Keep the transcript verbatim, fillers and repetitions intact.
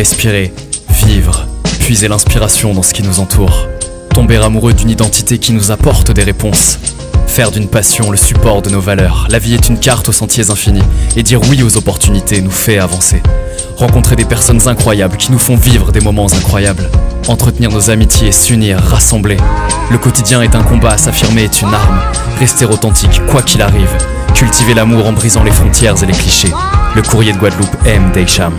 Respirer, vivre, puiser l'inspiration dans ce qui nous entoure. Tomber amoureux d'une identité qui nous apporte des réponses. Faire d'une passion le support de nos valeurs. La vie est une carte aux sentiers infinis, et dire oui aux opportunités nous fait avancer. Rencontrer des personnes incroyables qui nous font vivre des moments incroyables. Entretenir nos amitiés, s'unir, rassembler. Le quotidien est un combat, s'affirmer est une arme. Rester authentique, quoi qu'il arrive. Cultiver l'amour en brisant les frontières et les clichés. Le Courrier de Guadeloupe aime Deysham.